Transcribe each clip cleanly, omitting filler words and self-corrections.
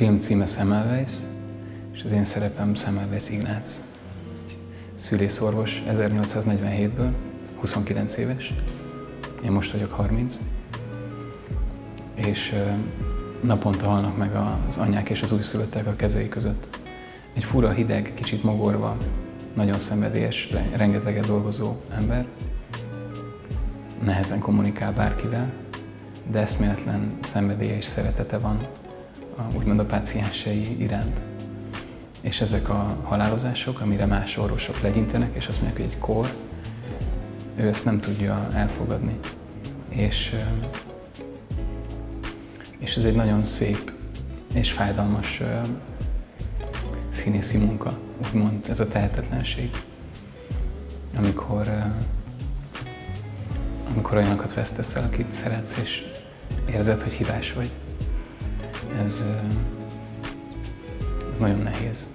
film címe Semmelweis, és az én szerepem Semmelweis Ignác, szülészorvos 1847-ből, 29 éves, én most vagyok 30, és naponta halnak meg az anyák és az újszülöttek a kezei között. Egy fura, hideg, kicsit mogorva, nagyon szenvedélyes, rengeteget dolgozó ember, nehezen kommunikál bárkivel, de eszméletlen szenvedélye és szeretete van úgymond a páciensei iránt. És ezek a halálozások, amire más orvosok legyintenek, és azt mondják, hogy egy kór, ő ezt nem tudja elfogadni. És ez egy nagyon szép és fájdalmas színészi munka, úgymond ez a tehetetlenség, amikor olyanokat vesztesz el, akit szeretsz, és érzed, hogy hibás vagy. Ez nagyon nehéz.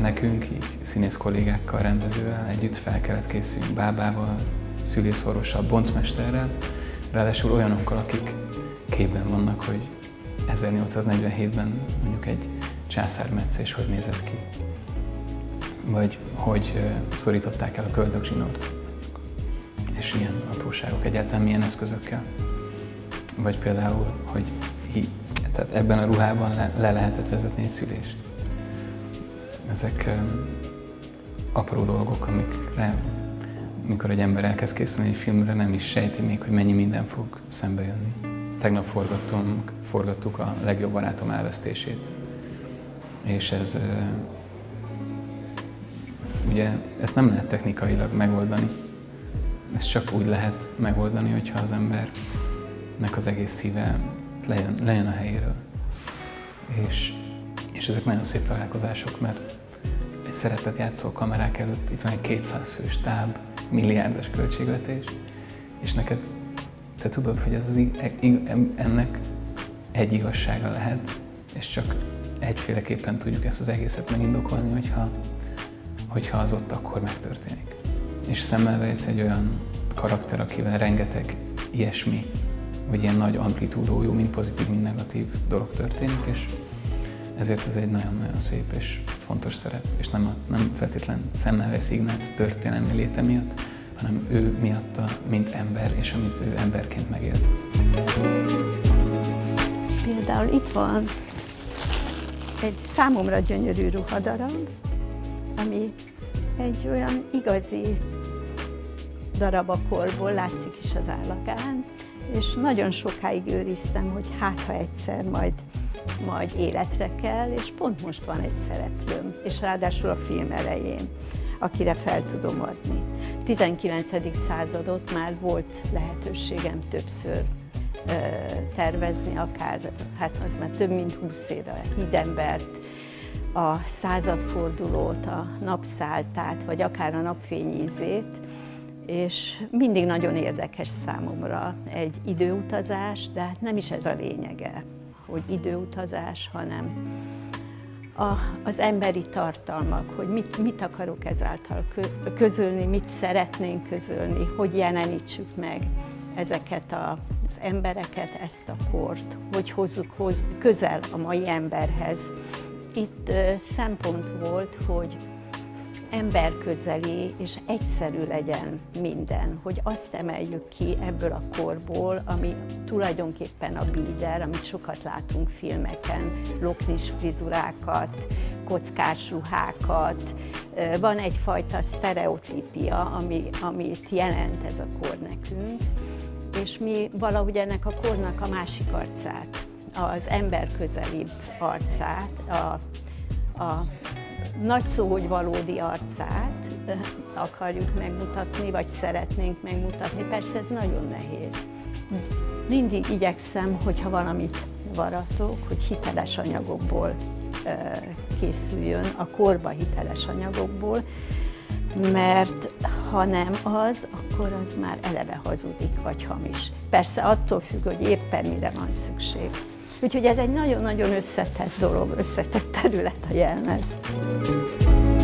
Nekünk így színész kollégákkal, rendezővel együtt fel kellett készülnünk, bábával, szülészorvossal, boncmesterrel, ráadásul olyanokkal, akik képben vannak, hogy 1847-ben mondjuk egy császármetszés hogy nézett ki, vagy hogy szorították el a köldökzsinort, és ilyen apróságok, egyáltalán milyen eszközökkel, vagy például, hogy tehát ebben a ruhában le lehetett vezetni egy szülést. Ezek apró dolgok, amikre, mikor egy ember elkezd készülni egy filmre, nem is sejti még, hogy mennyi minden fog szembe jönni. Tegnap forgattuk a legjobb barátom elvesztését, és ez ugye ezt nem lehet technikailag megoldani. Ezt csak úgy lehet megoldani, hogyha az embernek az egész szíve lejön a helyéről. És ezek nagyon szép találkozások, mert egy szeretet játszó kamerák előtt itt van egy 200 fős táb, milliárdos költségvetés, és neked, te tudod, hogy ez ennek egy igazsága lehet, és csak egyféleképpen tudjuk ezt az egészet megindokolni, hogyha az ott akkor megtörténik. És Semmelweis egy olyan karakter, akivel rengeteg ilyesmi, vagy ilyen nagy amplitúdójú, mind pozitív, mind negatív dolog történik, és ezért ez egy nagyon-nagyon szép és fontos szerep, és nem feltétlen Semmelweis Ignác történelmi léte miatt, hanem ő miatta, mint ember, és amit ő emberként megélt. Például itt van egy számomra gyönyörű ruhadarab, ami egy olyan igazi darab a korból, látszik is az állakán, és nagyon sokáig őriztem, hogy hát ha egyszer majd életre kell, és pont most van egy szereplőm, és ráadásul a film elején, akire fel tudom adni. 19. századot már volt lehetőségem többször tervezni, akár, hát az már több mint 20 éve, a Hidembert, a századfordulót, a napszáltát, vagy akár a napfényízét, és mindig nagyon érdekes számomra egy időutazás, de hát nem is ez a lényege, hogy időutazás, hanem az emberi tartalmak, hogy mit akarok ezáltal közölni, mit szeretnénk közölni, hogy jelenítsük meg ezeket az embereket, ezt a kort, hogy hozzuk közel a mai emberhez. Itt szempont volt, hogy emberközeli és egyszerű legyen minden, hogy azt emeljük ki ebből a korból, ami tulajdonképpen a bíder, amit sokat látunk filmeken, loknis frizurákat, kockás ruhákat. Van egyfajta sztereotípia, amit jelent ez a kor nekünk, és mi valahogy ennek a kornak a másik arcát, az emberközelibb arcát, a nagy szó, hogy valódi arcát akarjuk megmutatni, vagy szeretnénk megmutatni. Persze ez nagyon nehéz. Mindig igyekszem, hogyha valamit varatok, hogy hiteles anyagokból készüljön, a korba hiteles anyagokból, mert ha nem az, akkor az már eleve hazudik, vagy hamis. Persze attól függ, hogy éppen mire van szükség. Úgyhogy ez egy nagyon-nagyon összetett dolog, összetett terület a jelmez.